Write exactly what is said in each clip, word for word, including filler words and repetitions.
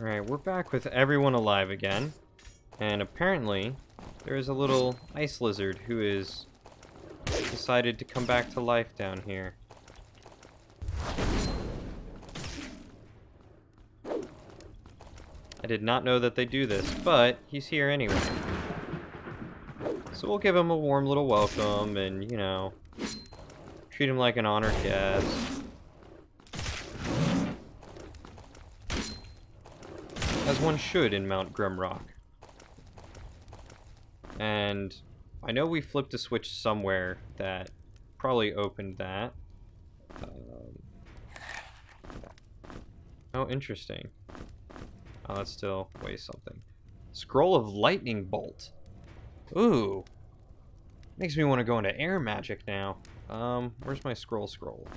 Alright, we're back with everyone alive again. And apparently, there is a little ice lizard who is decided to come back to life down here. I did not know that they do this, but he's here anyway. So we'll give him a warm little welcome and, you know, treat him like an honored guest. As one should in Mount Grimrock. And I know we flipped a switch somewhere that probably opened that. Um, oh, interesting. Oh, that's still weighs something. Scroll of Lightning Bolt. Ooh. Makes me want to go into air magic now. Um, where's my scroll scroll?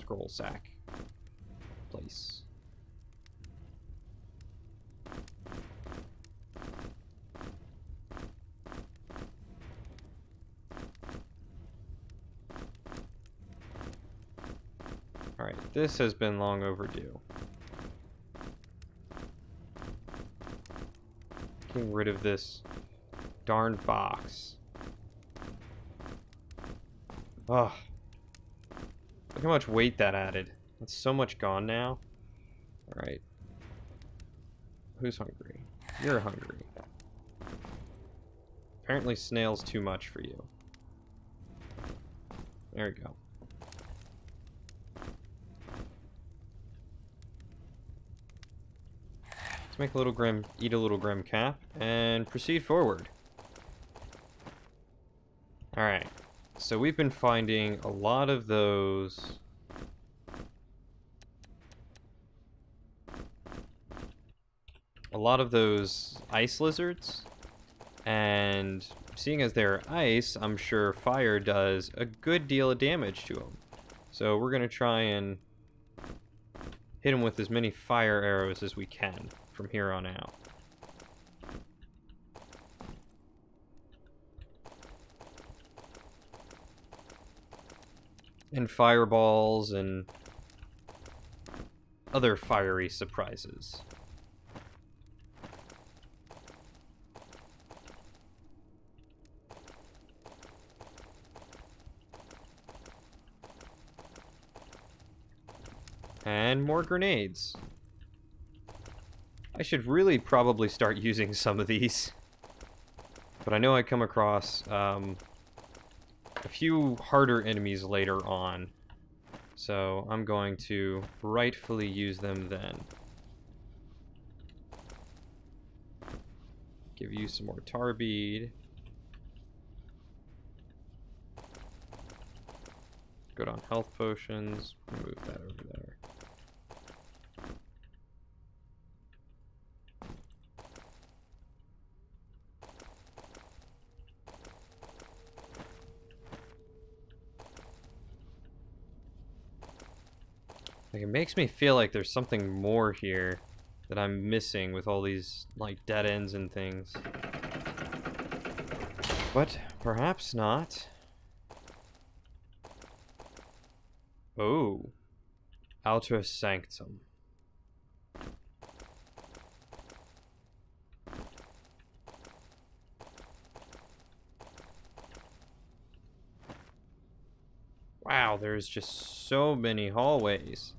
Scroll sack. Place. Alright, this has been long overdue. Getting rid of this darn box. Ugh. Look how much weight that added. That's so much gone now. Alright. Who's hungry? You're hungry. Apparently snail's too much for you. There we go. Let's make a little grim, eat a little grim cap, and proceed forward. Alright, so we've been finding a lot of those a lot of those ice lizards, and seeing as they're ice, I'm sure fire does a good deal of damage to them. So we're gonna try and hit them with as many fire arrows as we can from here on out. And fireballs and other fiery surprises. And more grenades. I should really probably start using some of these. But I know I come across um, a few harder enemies later on. So I'm going to rightfully use them then. Give you some more tar bead. Good on health potions. Move that over there. Like, it makes me feel like there's something more here that I'm missing with all these, like, dead ends and things. But perhaps not. Oh. Outer Sanctum. Wow, there's just so many hallways.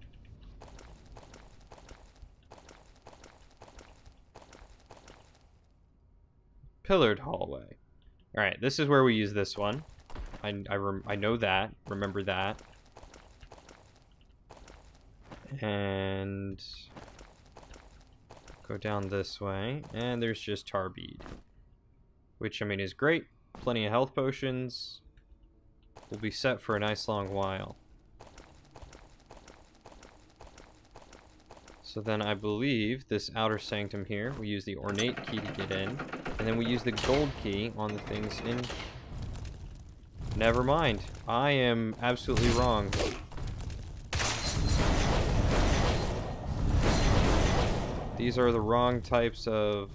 Pillared hallway. All right, this is where we use this one. I, I, rem I know that, remember that. And go down this way, and there's just tar bead, which, I mean, is great. Plenty of health potions. We'll be set for a nice long while. So then I believe this Outer Sanctum here, we use the Ornate Key to get in, and then we use the Gold Key on the things in... Never mind. I am absolutely wrong. These are the wrong types of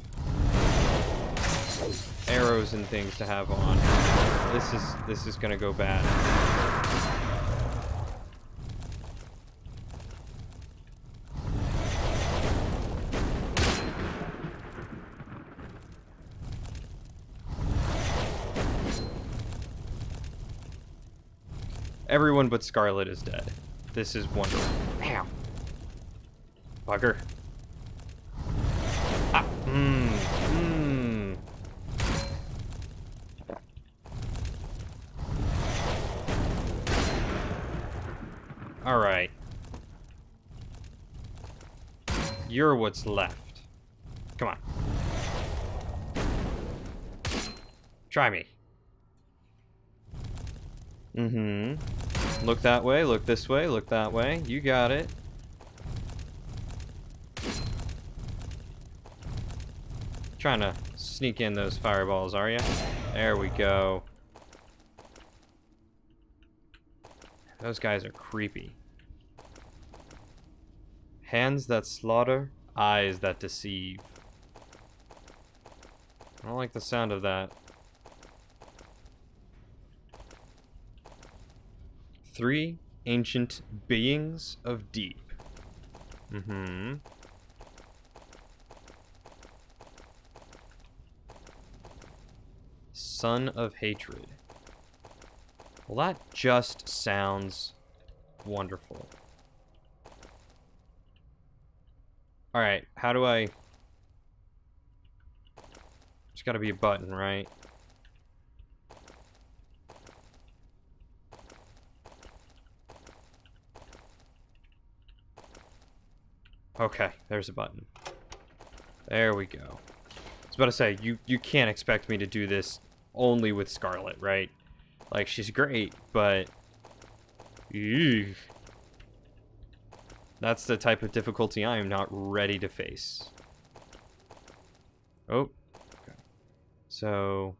arrows and things to have on. This is this is gonna go bad. Everyone but Scarlet is dead. This is wonderful. Ow. Bugger. Ah. Mmm. Mmm. Alright. You're what's left. Come on. Try me. Mm-hmm. Look that way, look this way, look that way. You got it. Trying to sneak in those fireballs, are you? There we go. Those guys are creepy. Hands that slaughter, eyes that deceive. I don't like the sound of that. Three Ancient Beings of Deep. Mm-hmm. Son of Hatred. Well, that just sounds wonderful. Alright, how do I... There's gotta be a button, right? Okay, there's a button. There we go. I was about to say, you, you can't expect me to do this only with Scarlet, right? Like, she's great, but... Eugh. That's the type of difficulty I am not ready to face. Oh. Okay. So...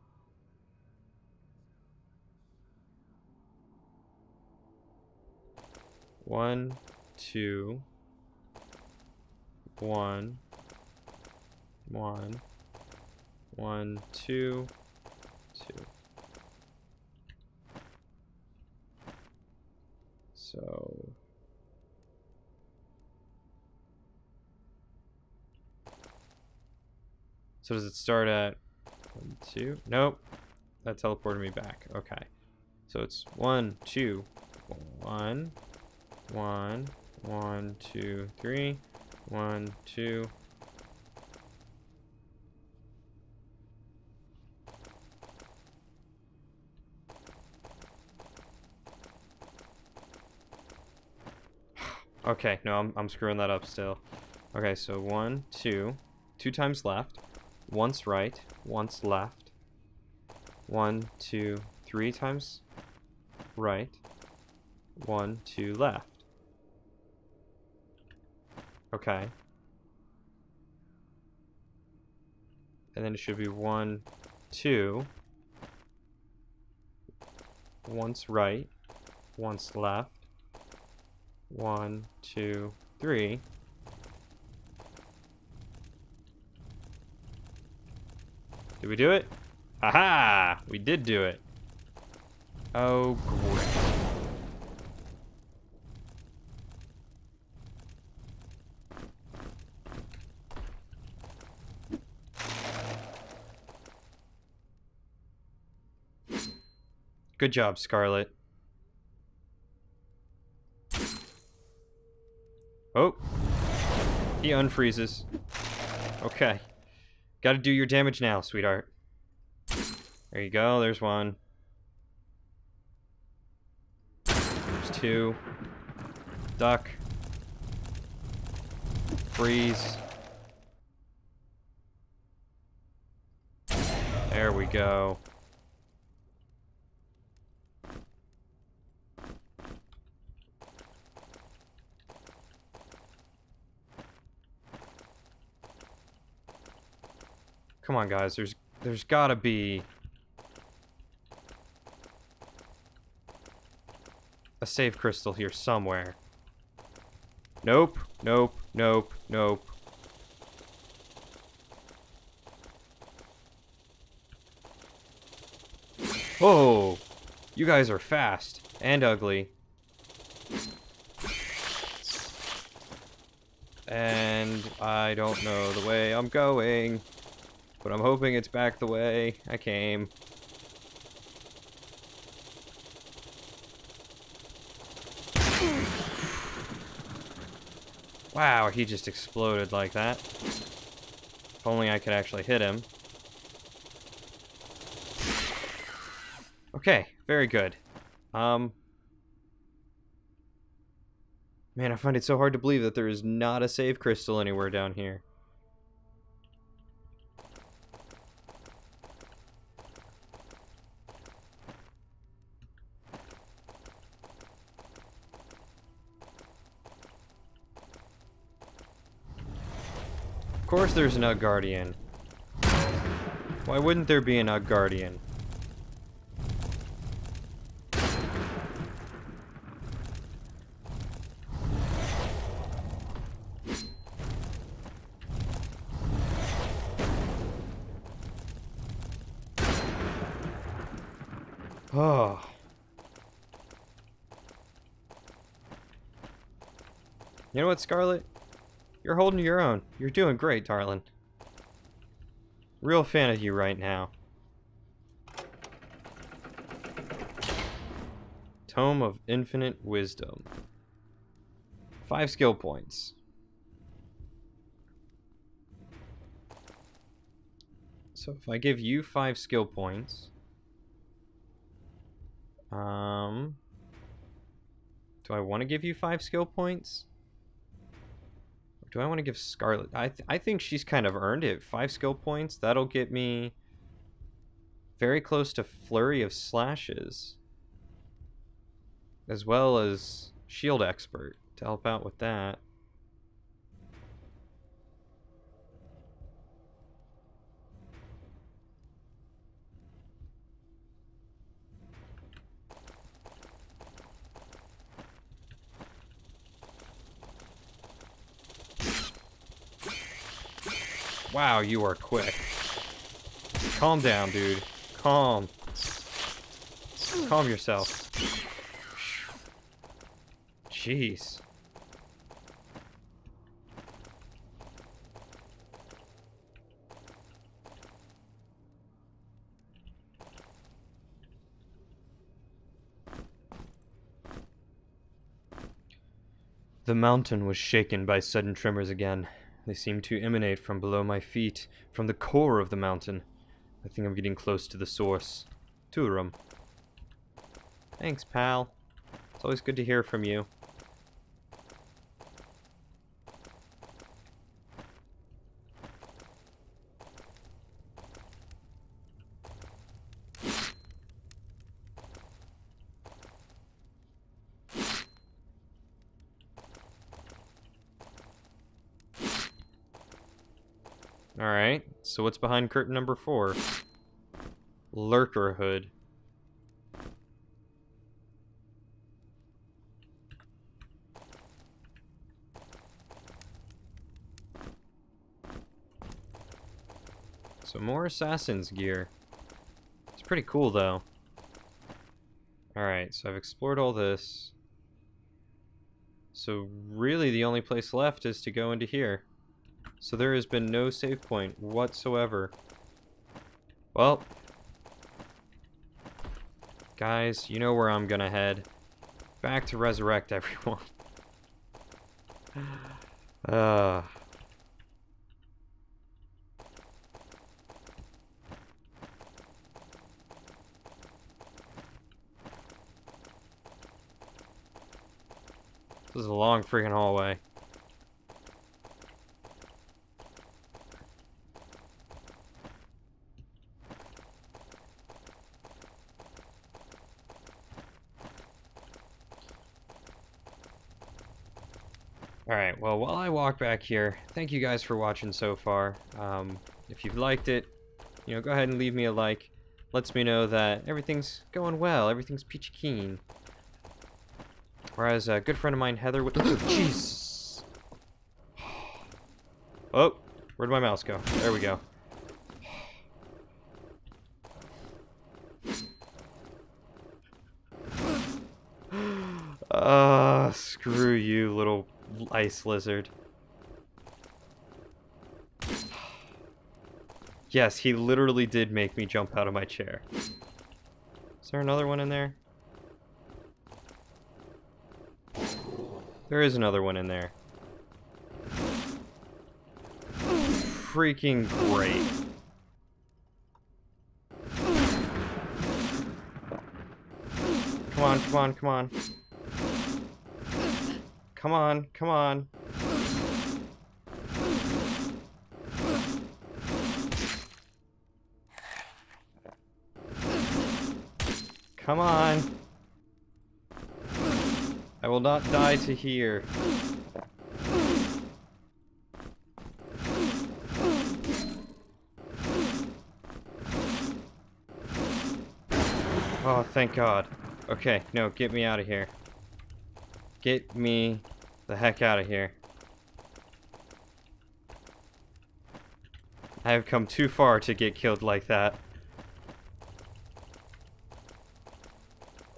One, two... One, one, one, two, two. So, so does it start at one, two? Nope, that teleported me back. Okay, so it's one, two, one, one, one, two, three. One, two. Okay, no, I'm, I'm screwing that up still. Okay, so one, two. Two times left. Once right, once left. One, two, three times right. One, two, left. Okay. And then it should be one, two. Once right, once left. One, two, three. Did we do it? Aha! We did do it. Oh, great. Good job, Scarlet. Oh. He unfreezes. Okay. Gotta do your damage now, sweetheart. There you go. There's one. There's two. Duck. Freeze. There we go. Come on, guys. There's, there's gotta be a save crystal here somewhere. Nope. Nope. Nope. Nope. Whoa! You guys are fast and ugly. And I don't know the way I'm going. But I'm hoping it's back the way I came. Wow, he just exploded like that. If only I could actually hit him. Okay, very good. Um, man, I find it so hard to believe that there is not a save crystal anywhere down here. Of course there's an Ugguardian. Why wouldn't there be an Ugguardian? Oh. You know what, Scarlet? You're holding your own. You're doing great, darling. Real fan of you right now. Tome of Infinite Wisdom. Five skill points. So if I give you five skill points... Um, do I want to give you five skill points? Or do I want to give Scarlet? I, th I think she's kind of earned it. Five skill points, that'll get me very close to Flurry of Slashes. As well as Shield Expert to help out with that. Wow, you are quick. Calm down, dude. Calm. Calm yourself. Jeez. The mountain was shaken by sudden tremors again. They seem to emanate from below my feet, from the core of the mountain. I think I'm getting close to the source. Turum. Thanks, pal. It's always good to hear from you. Alright, so what's behind curtain number four? Lurkerhood. So more assassin's gear. It's pretty cool though. Alright, so I've explored all this. So really the only place left is to go into here. So there has been no save point whatsoever. Well, guys, you know where I'm gonna head. Back to resurrect everyone. uh. This is a long freaking hallway. Alright, well, while I walk back here, thank you guys for watching so far. Um, if you've liked it, you know, go ahead and leave me a like. Lets me know that everything's going well, everything's peachy keen. Whereas a good friend of mine, Heather, would- Jesus! Oh, where'd my mouse go? There we go. Ah, uh, screw you, little... ice lizard. Yes, he literally did make me jump out of my chair. Is there another one in there? There is another one in there. freaking great. Come on, come on, come on. Come on, come on. Come on. I will not die to here. Oh, thank God. Okay, no, get me out of here. Get me the heck out of here. I have come too far to get killed like that.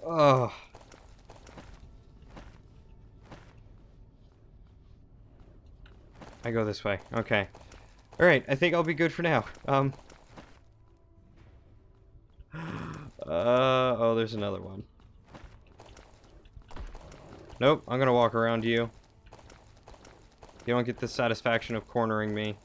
Oh. I go this way. Okay. Alright, I think I'll be good for now. Um. Uh, oh, there's another one. Nope, I'm gonna walk around you. You don't get the satisfaction of cornering me.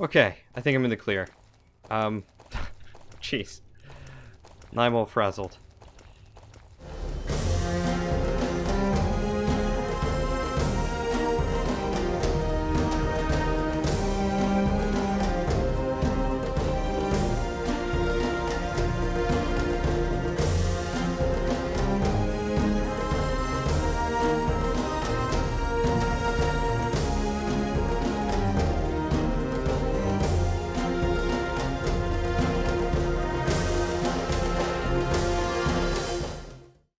Okay, I think I'm in the clear. Um, jeez. I'm all frazzled.